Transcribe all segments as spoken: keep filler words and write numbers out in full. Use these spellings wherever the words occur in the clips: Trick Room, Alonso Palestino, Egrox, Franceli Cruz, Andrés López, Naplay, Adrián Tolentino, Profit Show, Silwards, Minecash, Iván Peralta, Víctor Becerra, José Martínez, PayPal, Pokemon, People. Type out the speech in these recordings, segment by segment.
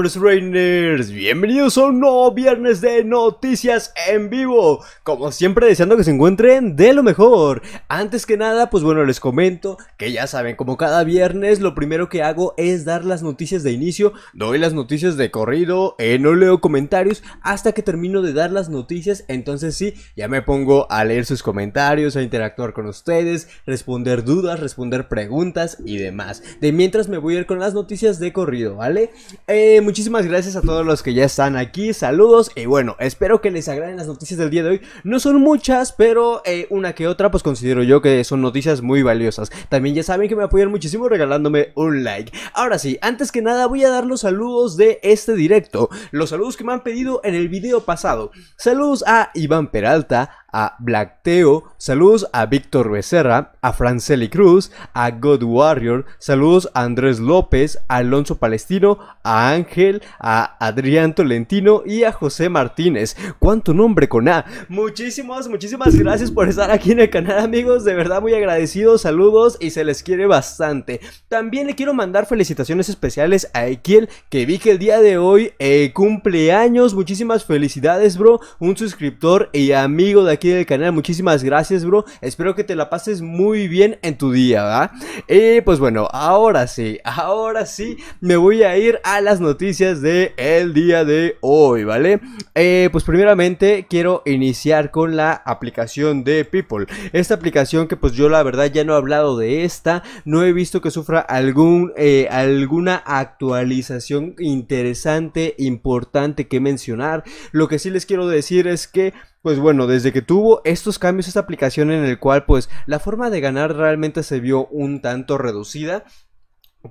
Buenos Rainers, bienvenidos a un nuevo viernes de noticias en vivo. Como siempre, deseando que se encuentren de lo mejor. Antes que nada, pues bueno, les comento que ya saben, como cada viernes, lo primero que hago es dar las noticias de inicio. Doy las noticias de corrido, eh, no leo comentarios hasta que termino de dar las noticias. Entonces sí, ya me pongo a leer sus comentarios, a interactuar con ustedes, responder dudas, responder preguntas y demás. De mientras me voy a ir con las noticias de corrido, ¿vale? Eh, Eh, muchísimas gracias a todos los que ya están aquí, saludos, y bueno, espero que les agraden las noticias del día de hoy. No son muchas, pero eh, una que otra pues considero yo que son noticias muy valiosas. También ya saben que me apoyan muchísimo regalándome un like. Ahora sí, antes que nada voy a dar los saludos de este directo, los saludos que me han pedido en el video pasado. Saludos a Iván Peralta, a Blackteo, saludos a Víctor Becerra, a Franceli Cruz, a God Warrior, saludos a Andrés López, a Alonso Palestino, a Ángel, a Adrián Tolentino y a José Martínez. ¿Cuánto nombre con A? Muchísimas, muchísimas gracias por estar aquí en el canal, amigos, de verdad muy agradecidos, saludos y se les quiere bastante. También le quiero mandar felicitaciones especiales a Ekiel, que vi que el día de hoy eh, cumpleaños, muchísimas felicidades, bro, un suscriptor y amigo de aquí aquí del canal, muchísimas gracias, bro. Espero que te la pases muy bien en tu día, ¿va? Y pues bueno, ahora sí, ahora sí me voy a ir a las noticias de el día de hoy, ¿vale? Eh, pues primeramente quiero iniciar con la aplicación de People. Esta aplicación que pues yo la verdad ya no he hablado de esta, no he visto que sufra algún, eh, alguna actualización interesante, importante que mencionar. Lo que sí les quiero decir es que pues bueno, desde que tuvo estos cambios esta aplicación en el cual pues la forma de ganar realmente se vio un tanto reducida,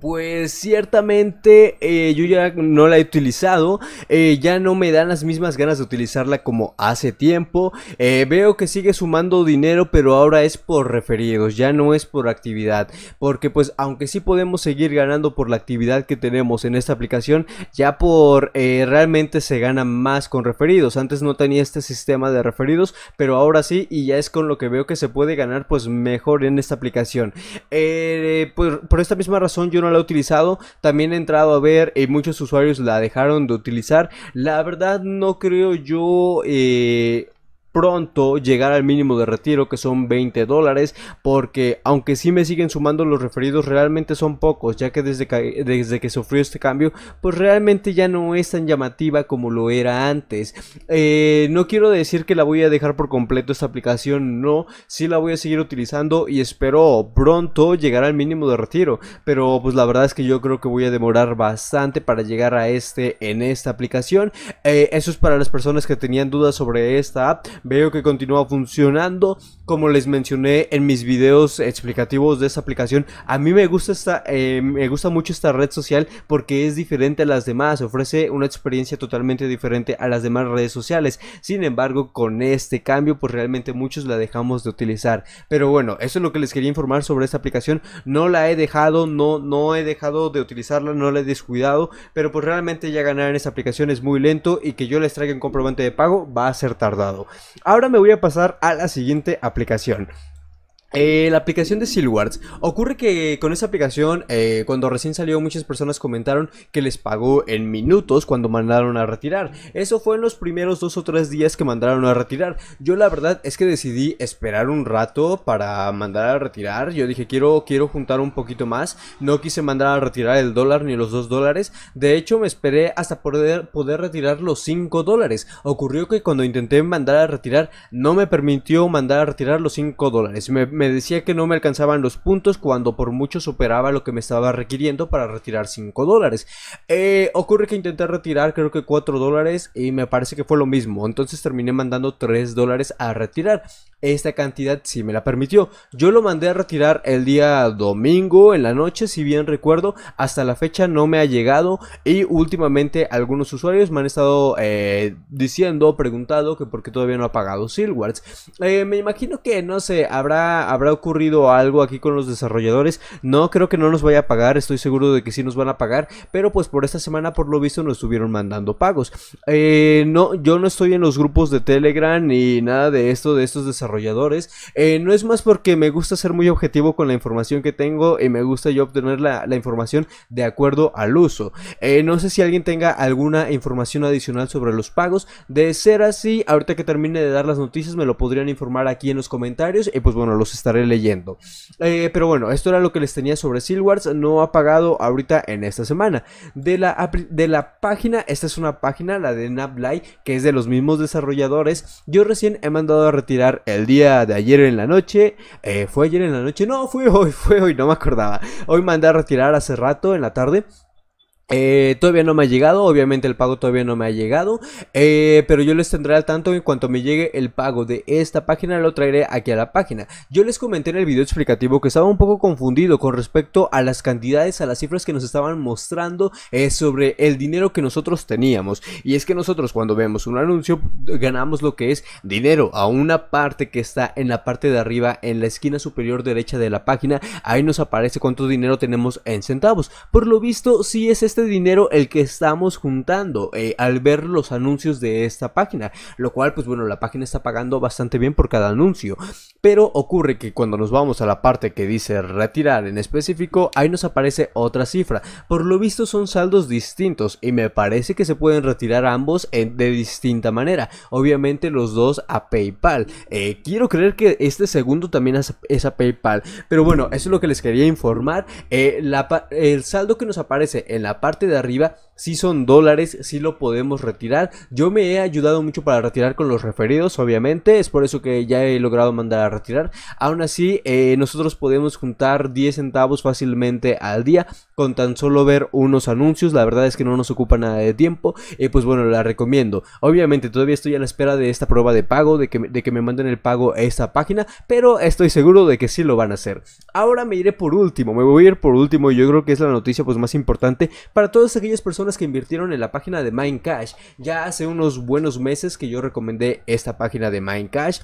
pues ciertamente eh, yo ya no la he utilizado, eh, ya no me dan las mismas ganas de utilizarla como hace tiempo. eh, Veo que sigue sumando dinero, pero ahora es por referidos, ya no es por actividad, porque pues aunque sí podemos seguir ganando por la actividad que tenemos en esta aplicación, ya por eh, realmente se gana más con referidos. Antes no tenía este sistema de referidos, pero ahora sí, y ya es con lo que veo que se puede ganar pues mejor en esta aplicación. eh, por, por esta misma razón yo no la he utilizado, también he entrado a ver y eh, muchos usuarios la dejaron de utilizar. La verdad no creo yo eh... pronto llegar al mínimo de retiro, que son veinte dólares, porque aunque sí me siguen sumando los referidos, realmente son pocos, ya que desde que, desde que sufrió este cambio pues realmente ya no es tan llamativa como lo era antes. eh, No quiero decir que la voy a dejar por completo esta aplicación, no, sí la voy a seguir utilizando y espero pronto llegar al mínimo de retiro, pero pues la verdad es que yo creo que voy a demorar bastante para llegar a este en esta aplicación. eh, Eso es para las personas que tenían dudas sobre esta app. Veo que continúa funcionando. Como les mencioné en mis videos explicativos de esta aplicación, a mí me gusta esta, eh, me gusta mucho esta red social porque es diferente a las demás, ofrece una experiencia totalmente diferente a las demás redes sociales. Sin embargo, con este cambio pues realmente muchos la dejamos de utilizar. Pero bueno, eso es lo que les quería informar sobre esta aplicación. No la he dejado, no, no he dejado de utilizarla, no la he descuidado, pero pues realmente ya ganar en esta aplicación es muy lento, y que yo les traiga un comprobante de pago va a ser tardado. Ahora me voy a pasar a la siguiente aplicación. Eh, la aplicación de Silwards. Ocurre que con esa aplicación, eh, cuando recién salió, muchas personas comentaron que les pagó en minutos cuando mandaron a retirar. Eso fue en los primeros dos o tres días que mandaron a retirar. Yo la verdad es que decidí esperar un rato para mandar a retirar. Yo dije quiero, quiero juntar un poquito más. No quise mandar a retirar el dólar ni los dos dólares. De hecho me esperé hasta poder, poder retirar los cinco dólares. Ocurrió que cuando intenté mandar a retirar, no me permitió mandar a retirar los cinco dólares. Me Me decía que no me alcanzaban los puntos cuando por mucho superaba lo que me estaba requiriendo para retirar cinco dólares. eh, Ocurre que intenté retirar creo que cuatro dólares y me parece que fue lo mismo. Entonces terminé mandando tres dólares a retirar. Esta cantidad sí me la permitió. Yo lo mandé a retirar el día domingo en la noche, si bien recuerdo. Hasta la fecha no me ha llegado. Y últimamente algunos usuarios me han estado eh, diciendo, preguntado que por qué todavía no ha pagado Silwards. eh, Me imagino que, no sé, habrá... ¿Habrá ocurrido algo aquí con los desarrolladores? No, creo que no nos vaya a pagar. Estoy seguro de que sí nos van a pagar, pero pues por esta semana por lo visto nos estuvieron mandando pagos. eh, No, yo no estoy en los grupos de Telegram ni nada de esto, de estos desarrolladores desarrolladores. Eh, no es más porque me gusta ser muy objetivo con la información que tengo y me gusta yo obtener la, la información de acuerdo al uso. Eh, no sé si alguien tenga alguna información adicional sobre los pagos. De ser así, ahorita que termine de dar las noticias me lo podrían informar aquí en los comentarios y pues bueno, los estaré leyendo. Eh, pero bueno, esto era lo que les tenía sobre Silwards. No ha pagado ahorita en esta semana. De la, de la página, esta es una página, la de Naplay, que es de los mismos desarrolladores. Yo recién he mandado a retirar el día de ayer en la noche. Eh, ¿Fue ayer en la noche? No, fue hoy, fue hoy, no me acordaba. Hoy mandé a retirar hace rato, en la tarde. Eh, todavía no me ha llegado, obviamente el pago todavía no me ha llegado, eh, pero yo les tendré al tanto en cuanto me llegue el pago de esta página, lo traeré aquí a la página. Yo les comenté en el video explicativo que estaba un poco confundido con respecto a las cantidades, a las cifras que nos estaban mostrando eh, sobre el dinero que nosotros teníamos, y es que nosotros cuando vemos un anuncio ganamos lo que es dinero a una parte que está en la parte de arriba, en la esquina superior derecha de la página. Ahí nos aparece cuánto dinero tenemos en centavos. Por lo visto sí es este dinero el que estamos juntando eh, al ver los anuncios de esta página, lo cual pues bueno, la página está pagando bastante bien por cada anuncio, pero ocurre que cuando nos vamos a la parte que dice retirar en específico, ahí nos aparece otra cifra. Por lo visto son saldos distintos y me parece que se pueden retirar ambos en, de distinta manera, obviamente los dos a PayPal. Eh, quiero creer que este segundo también es, es a PayPal, pero bueno, eso es lo que les quería informar. Eh, la, el saldo que nos aparece en la parte parte de arriba, si son dólares, si lo podemos retirar. Yo me he ayudado mucho para retirar con los referidos, obviamente, es por eso que ya he logrado mandar a retirar. Aún así, eh, nosotros podemos juntar diez centavos fácilmente al día con tan solo ver unos anuncios. La verdad es que no nos ocupa nada de tiempo y eh, pues bueno, la recomiendo. Obviamente todavía estoy a la espera de esta prueba de pago, de que, de que me manden el pago a esta página, pero estoy seguro de que sí lo van a hacer. Ahora me iré por último, me voy a ir por último, y yo creo que es la noticia pues más importante para Para todas aquellas personas que invirtieron en la página de Minecash. Ya hace unos buenos meses que yo recomendé esta página de Minecash.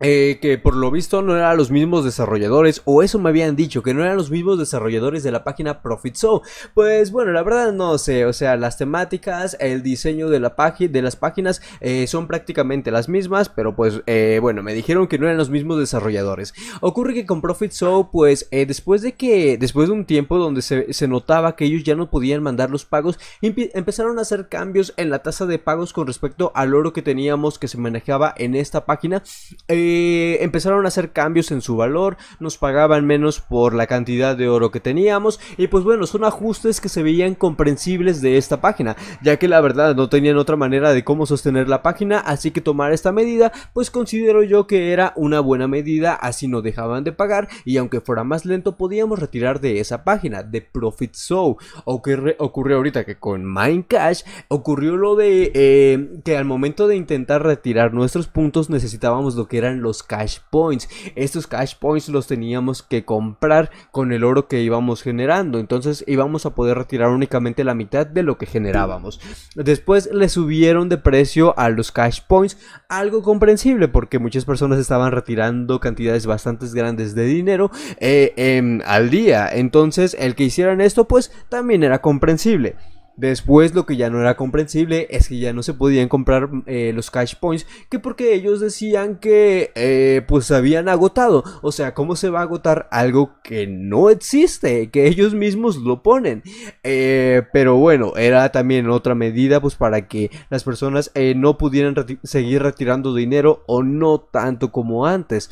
Eh, que por lo visto no eran los mismos desarrolladores, o eso me habían dicho, que no eran los mismos desarrolladores de la página Profit Show. Pues bueno, la verdad no sé, o sea, las temáticas, el diseño de la página, de las páginas eh, son prácticamente las mismas, pero pues eh, bueno, me dijeron que no eran los mismos desarrolladores. Ocurre que con Profit Show, pues eh, después de que, después de un tiempo donde se, se notaba que ellos ya no podían mandar los pagos, empezaron a hacer cambios en la tasa de pagos con respecto al oro que teníamos, que se manejaba en esta página. eh, Eh, empezaron a hacer cambios en su valor, nos pagaban menos por la cantidad de oro que teníamos, y pues bueno, son ajustes que se veían comprensibles de esta página, ya que la verdad no tenían otra manera de cómo sostener la página, así que tomar esta medida, pues considero yo que era una buena medida. Así no dejaban de pagar, y aunque fuera más lento, podíamos retirar de esa página, de Profit Show. Ocurre, ocurrió ahorita que con Minecash ocurrió lo de eh, que al momento de intentar retirar nuestros puntos necesitábamos lo que eran los cash points. Estos cash points los teníamos que comprar con el oro que íbamos generando, entonces íbamos a poder retirar únicamente la mitad de lo que generábamos. Después le subieron de precio a los cash points, algo comprensible porque muchas personas estaban retirando cantidades bastante grandes de dinero eh, eh, al día, entonces el que hicieran esto pues también era comprensible. Después lo que ya no era comprensible es que ya no se podían comprar eh, los cash points, que porque ellos decían que eh, pues se habían agotado. O sea, ¿cómo se va a agotar algo que no existe? Que ellos mismos lo ponen. Eh, pero bueno, era también otra medida pues para que las personas eh, no pudieran reti- seguir retirando dinero, o no tanto como antes.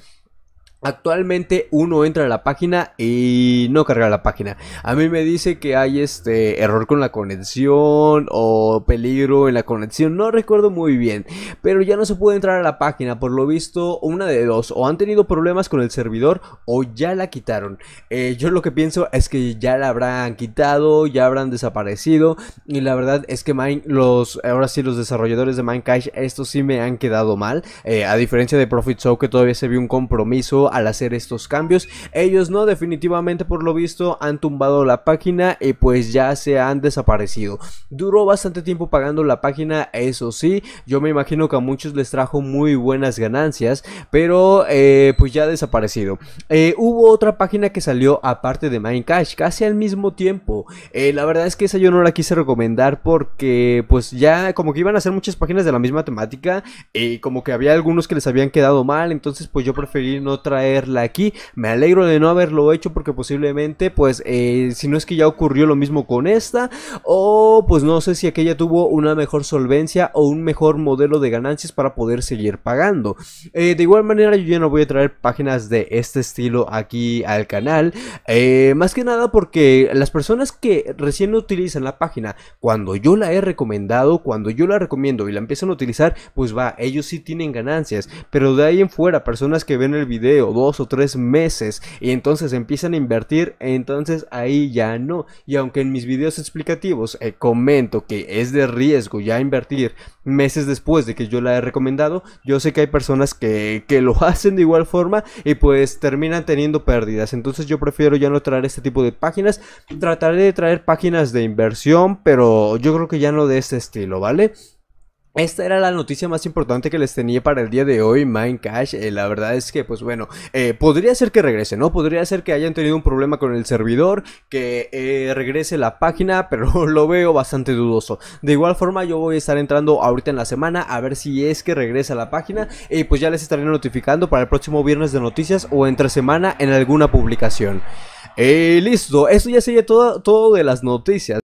Actualmente uno entra a la página y no carga la página. A mí me dice que hay este error con la conexión o peligro en la conexión, no recuerdo muy bien, pero ya no se puede entrar a la página. Por lo visto, una de dos, o han tenido problemas con el servidor o ya la quitaron. Eh, yo lo que pienso es que ya la habrán quitado, ya habrán desaparecido, y la verdad es que Mine, los, ahora sí los desarrolladores de Minecash, estos sí me han quedado mal. Eh, a diferencia de Profit Show, que todavía se vio un compromiso al hacer estos cambios. Ellos no, definitivamente por lo visto han tumbado la página y pues ya se han desaparecido. Duró bastante tiempo pagando la página, eso sí, yo me imagino que a muchos les trajo muy buenas ganancias, pero eh, pues ya ha desaparecido. Eh, hubo otra página que salió aparte de Minecash casi al mismo tiempo. Eh, la verdad es que esa yo no la quise recomendar porque pues ya como que iban a hacer muchas páginas de la misma temática y como que había algunos que les habían quedado mal, entonces pues yo preferí no traerla aquí. Me alegro de no haberlo hecho porque posiblemente pues eh, si no es que ya ocurrió lo mismo con esta, o pues no sé si aquella tuvo una mejor solvencia o un mejor modelo de ganancias para poder seguir pagando. Eh, de igual manera yo ya no voy a traer páginas de este estilo aquí al canal, eh, más que nada porque las personas que recién utilizan la página, cuando yo la he recomendado, cuando yo la recomiendo y la empiezan a utilizar, pues va, ellos sí tienen ganancias, pero de ahí en fuera, personas que ven el video dos o tres meses y entonces empiezan a invertir, entonces ahí ya no. Y aunque en mis videos explicativos eh, comento que es de riesgo ya invertir meses después de que yo la he recomendado, yo sé que hay personas que, que lo hacen de igual forma y pues terminan teniendo pérdidas. Entonces yo prefiero ya no traer este tipo de páginas, trataré de traer páginas de inversión, pero yo creo que ya no de este estilo, ¿vale? Esta era la noticia más importante que les tenía para el día de hoy, Minecash. Eh, la verdad es que, pues bueno, eh, podría ser que regrese, ¿no? Podría ser que hayan tenido un problema con el servidor, que eh, regrese la página, pero lo veo bastante dudoso. De igual forma, yo voy a estar entrando ahorita en la semana a ver si es que regresa la página y pues ya les estaré notificando para el próximo viernes de noticias o entre semana en alguna publicación. Eh, listo, eso ya sería todo, todo de las noticias.